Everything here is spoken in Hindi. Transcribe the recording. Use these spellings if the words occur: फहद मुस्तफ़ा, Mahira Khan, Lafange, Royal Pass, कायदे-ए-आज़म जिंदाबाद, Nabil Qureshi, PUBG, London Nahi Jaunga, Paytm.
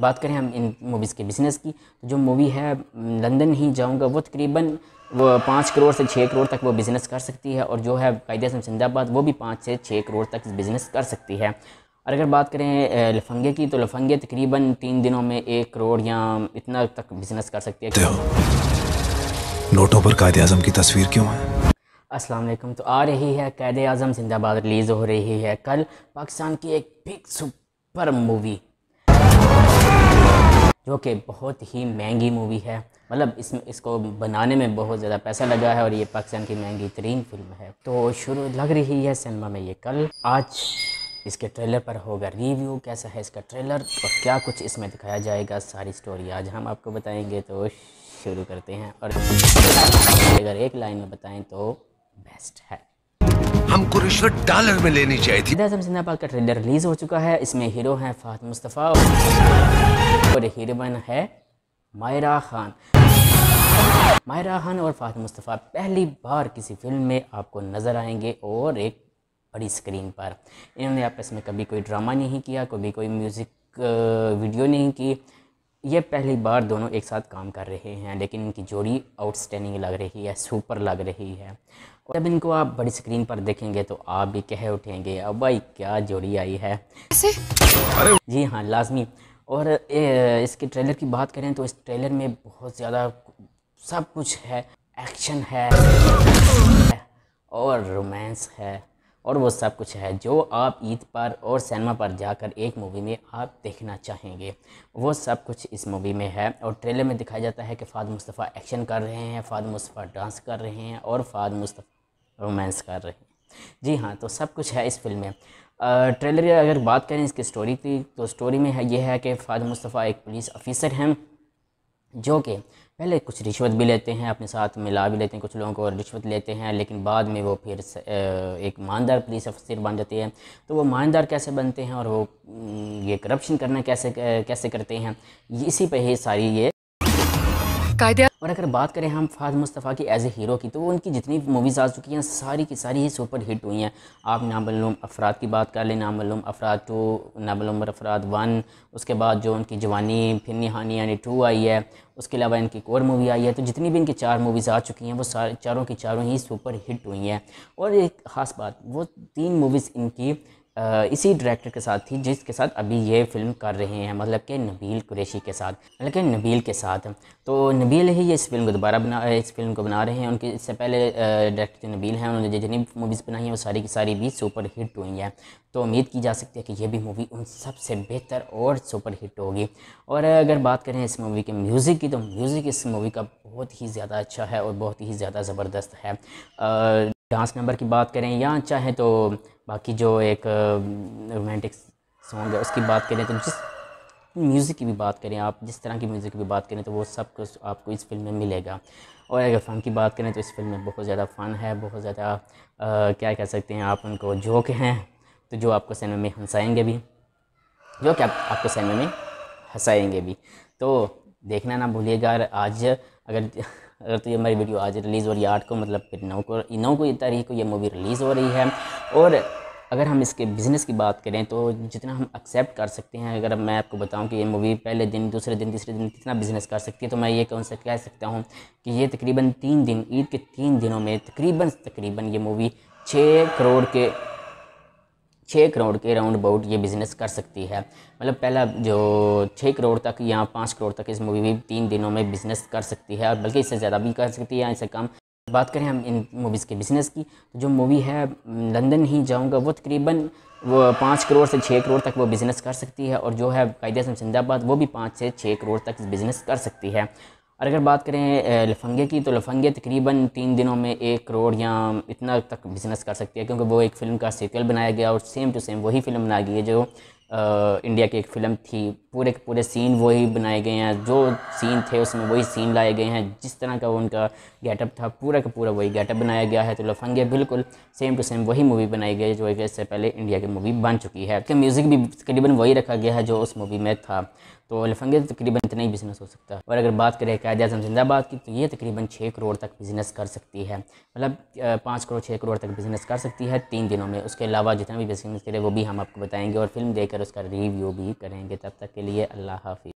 बात करें हम इन मूवीज़ के बिज़नेस की, जो मूवी है लंदन नहीं जाऊँगा वो तकरीबन वो 5 करोड़ से 6 करोड़ तक वो बिज़नेस कर सकती है, और जो है कायदे-ए-आज़म जिंदाबाद वो भी 5 से 6 करोड़ तक बिज़नेस कर सकती है। और अगर बात करें लफंगे की, तो लफंगे तकरीबन 3 दिनों में 1 करोड़ या इतना तक बिज़नेस कर सकती है। नोटों पर कायदे-ए-आज़म की तस्वीर क्यों है? अस्सलाम वालेकुम। तो आ रही है कायदे-ए-आज़म जिंदाबाद, रिलीज़ हो रही है कल पाकिस्तान की एक बिग सुपर मूवी, जो कि बहुत ही महंगी मूवी है, मतलब इसमें इसको बनाने में बहुत ज़्यादा पैसा लगा है और ये पाकिस्तान की महंगी तरीन फिल्म है। तो शुरू लग रही है सिनेमा में ये कल। आज इसके ट्रेलर पर होगा रिव्यू, कैसा है इसका ट्रेलर और क्या कुछ इसमें दिखाया जाएगा, सारी स्टोरी आज हम आपको बताएंगे। तो शुरू करते हैं, और अगर एक लाइन में बताएं तो बेस्ट है। हमको रिश्वत डॉलर में लेनी चाहिए थी। कायदे-ए-आज़म जिंदाबाद का ट्रेलर रिलीज हो चुका है। इसमें हीरो हैं फहद मुस्तफ़ा और हीरोइन है माहिरा खान। माहिरा खान और फहद मुस्तफ़ा पहली बार किसी फिल्म में आपको नज़र आएंगे, और एक बड़ी स्क्रीन पर। इन्होंने आपस में कभी कोई ड्रामा नहीं किया, कभी कोई म्यूज़िक वीडियो नहीं की, ये पहली बार दोनों एक साथ काम कर रहे हैं, लेकिन इनकी जोड़ी आउटस्टैंडिंग लग रही है, सुपर लग रही है। और जब इनको आप बड़ी स्क्रीन पर देखेंगे तो आप भी कह उठेंगे, अब भाई क्या जोड़ी आई है। जी हाँ, लाजमी। और इसके ट्रेलर की बात करें तो इस ट्रेलर में बहुत ज़्यादा सब कुछ है, एक्शन है और रोमांस है, और वो सब कुछ है जो आप ईद पर और सिनेमा पर जाकर एक मूवी में आप देखना चाहेंगे, वो सब कुछ इस मूवी में है। और ट्रेलर में दिखाया जाता है कि फहद मुस्तफ़ा एक्शन कर रहे हैं, फहद मुस्तफ़ा डांस कर रहे हैं और फहद मुस्तफ़ा रोमांस कर रहे हैं। जी हाँ, तो सब कुछ है इस फिल्म में। ट्रेलर अगर बात करें इसकी स्टोरी की, तो स्टोरी में है ये है कि फहद मुस्तफ़ा एक पुलिस ऑफिसर हैं, जो कि पहले कुछ रिश्वत भी लेते हैं, अपने साथ मिला भी लेते हैं कुछ लोगों को और रिश्वत लेते हैं, लेकिन बाद में वो फिर एक ईमानदार पुलिस अफसर बन जाते हैं। तो वो ईमानदार कैसे बनते हैं और वो ये करप्शन करना कैसे करते हैं, इसी पे ही सारी ये कायदे। और अगर बात करें हम फहद मुस्तफ़ा की एज ए हीरो की, तो उनकी जितनी मूवीज़ आ चुकी हैं सारी की सारी ही सुपर हिट हुई हैं। आप नामूकिन अफराद की बात कर लें, नामूकिन अफराद 2, नामूकिन अफराद 1, उसके बाद जो उनकी जवानी फिर निहानी यानी 2 आई है, उसके अलावा इनकी एक और मूवी आई है। तो जितनी भी इनकी 4 मूवीज़ आ चुकी हैं वो चारों की चारों ही सुपर हिट हुई हैं। और एक ख़ास बात, वो 3 मूवीज़ इनकी इसी डायरेक्टर के साथ थी जिसके साथ अभी ये फिल्म कर रहे हैं, मतलब कि नबील कुरैशी के साथ, लेकिन नबील के साथ। तो नबील ही ये इस फिल्म को बना रहे हैं। उनके इससे पहले डायरेक्टर नबील हैं, उन्होंने जितनी मूवीज़ बनाई हैं वो सारी की सारी भी सुपर हिट हुई हैं। तो उम्मीद की जा सकती है कि ये भी मूवी उन सबसे बेहतर और सुपर हिट होगी। और अगर बात करें इस मूवी के म्यूज़िक की, तो म्यूज़िक इस मूवी का बहुत ही ज़्यादा अच्छा है और बहुत ही ज़्यादा ज़बरदस्त है। डांस नंबर की बात करें या चाहे तो बाकी जो एक रोमांटिक सॉन्ग है उसकी बात करें, तो जिस म्यूज़िक की भी बात करें आप, जिस तरह की म्यूज़िक की भी बात करें, तो वो सब कुछ आपको इस फिल्म में मिलेगा। और अगर फ़न की बात करें तो इस फिल्म में बहुत ज़्यादा फ़न है, बहुत ज़्यादा क्या कह सकते हैं आप उनको, जोक हैं, तो जो आपको सिनेमा में हंसाएंगे भी, जो कि आपको सिनेमा में हंसाएंगे भी। तो देखना ना भूलिएगा। आज अगर तो ये हमारी वीडियो आज रिलीज़ हो रही है 8 को, मतलब फिर 9 को तारीख को ये मूवी रिलीज़ हो रही है। और अगर हम इसके बिज़नेस की बात करें तो जितना हम एक्सेप्ट कर सकते हैं, अगर मैं आपको बताऊं कि ये मूवी पहले दिन, दूसरे दिन, तीसरे दिन कितना बिज़नेस कर सकती है, तो मैं ये कह सकता हूं कि ये तकरीबन 3 दिन, ईद के 3 दिनों में तकरीबन ये मूवी 6 करोड़ के राउंड अबाउट ये बिज़नेस कर सकती है। मतलब पहला जो 6 करोड़ तक या 5 करोड़ तक इस मूवी भी 3 दिनों में बिज़नेस कर सकती है, और बल्कि इससे ज़्यादा भी कर सकती है या इससे कम। बात करें हम इन मूवीज़ के बिज़नेस की, तो जो मूवी है लंदन नहीं जाऊँगा वो तकरीबन वो 5 करोड़ से 6 करोड़ तक वो बिज़नेस कर सकती है, और जो है कायदे-ए-आज़म जिंदाबाद वो भी 5 से 6 करोड़ तक बिज़नेस कर सकती है। और अगर बात करें लफंगे की, तो लफंगे तकरीबन 3 दिनों में 1 करोड़ या इतना तक बिज़नेस कर सकती है, क्योंकि वो एक फ़िल्म का सीक्वल बनाया गया और सेम टू सेम वही फ़िल्म बनाई गई है जो इंडिया की एक फ़िल्म थी। पूरे के पूरे सीन वही बनाए गए हैं, जो सीन थे उसमें वही सीन लाए गए हैं, जिस तरह का उनका गेटअप था पूरा का पूरा वही गेटअप बनाया गया है। तो लफंगे बिल्कुल सेम टू सेम वही मूवी बनाई गई है जो एक इससे पहले इंडिया की मूवी बन चुकी है। उसका म्यूज़िक भी तकरीबन वही रखा गया है जो उस मूवी में था। तो लफंगे तकरीबन इतना ही बिज़नेस हो सकता है। और अगर बात करें कायदे-ए-आज़म जिंदाबाद की, तो ये तकरीबन 6 करोड़ तक बिज़नेस कर सकती है, मतलब 5 करोड़ 6 करोड़ तक बिज़नेस कर सकती है 3 दिनों में। उसके अलावा जितना भी बिज़नेस करे वो भी हम आपको बताएँगे, और फिल्म देकर और उसका रिव्यू भी करेंगे। तब तक के लिए अल्लाह हाफिज़।